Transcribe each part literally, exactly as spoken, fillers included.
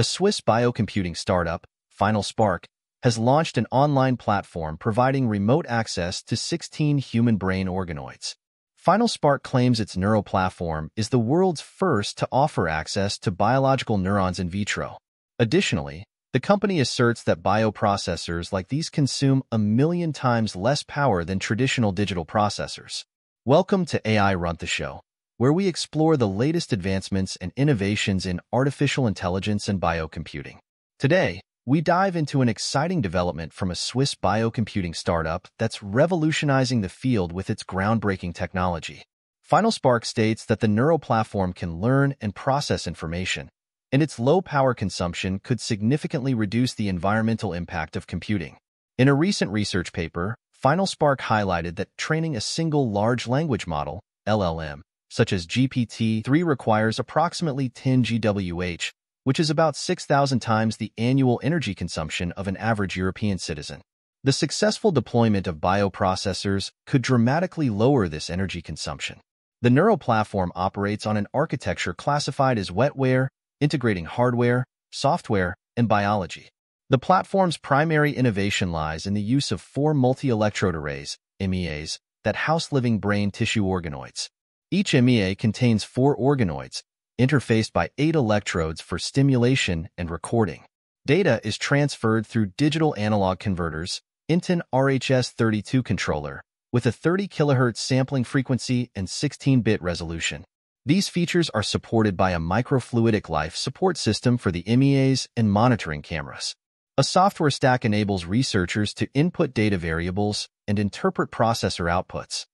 A Swiss biocomputing startup, FinalSpark, has launched an online platform providing remote access to sixteen human brain organoids. FinalSpark claims its Neuroplatform is the world's first to offer access to biological neurons in vitro. Additionally, the company asserts that bioprocessors like these consume a million times less power than traditional digital processors. Welcome to A I Runt the Show, where we explore the latest advancements and innovations in artificial intelligence and biocomputing. Today, we dive into an exciting development from a Swiss biocomputing startup that's revolutionizing the field with its groundbreaking technology. FinalSpark states that the Neuroplatform can learn and process information, and its low power consumption could significantly reduce the environmental impact of computing. In a recent research paper, FinalSpark highlighted that training a single large language model, L L M, such as G P T three requires approximately ten gigawatt hours, which is about six thousand times the annual energy consumption of an average European citizen. The successful deployment of bioprocessors could dramatically lower this energy consumption. The Neuroplatform operates on an architecture classified as wetware, integrating hardware, software, and biology. The platform's primary innovation lies in the use of four multi-electrode arrays, M E As, that house living brain tissue organoids. Each M E A contains four organoids, interfaced by eight electrodes for stimulation and recording. Data is transferred through digital analog converters into an R H S thirty-two controller with a thirty kilohertz sampling frequency and sixteen bit resolution. These features are supported by a microfluidic life support system for the M E As and monitoring cameras. A software stack enables researchers to input data variables and interpret processor outputs.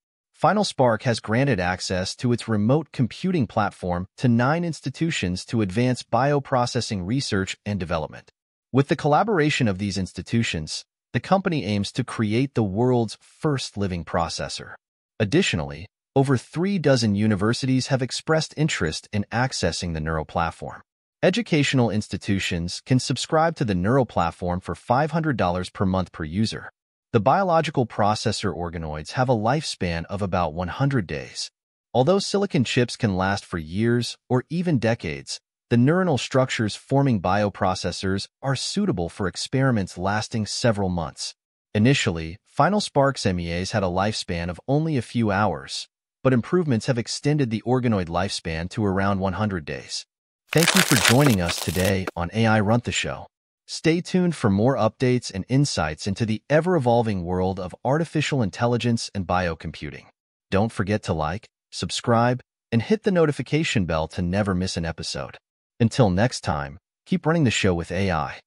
FinalSpark has granted access to its remote computing platform to nine institutions to advance bioprocessing research and development. With the collaboration of these institutions, the company aims to create the world's first living processor. Additionally, over three dozen universities have expressed interest in accessing the Neuroplatform. Educational institutions can subscribe to the Neuroplatform for five hundred dollars per month per user. The biological processor organoids have a lifespan of about one hundred days. Although silicon chips can last for years or even decades, the neuronal structures forming bioprocessors are suitable for experiments lasting several months. Initially, FinalSpark's M E As had a lifespan of only a few hours, but improvements have extended the organoid lifespan to around one hundred days. Thank you for joining us today on A I Runt the Show. Stay tuned for more updates and insights into the ever-evolving world of artificial intelligence and biocomputing. Don't forget to like, subscribe, and hit the notification bell to never miss an episode. Until next time, keep running the show with A I.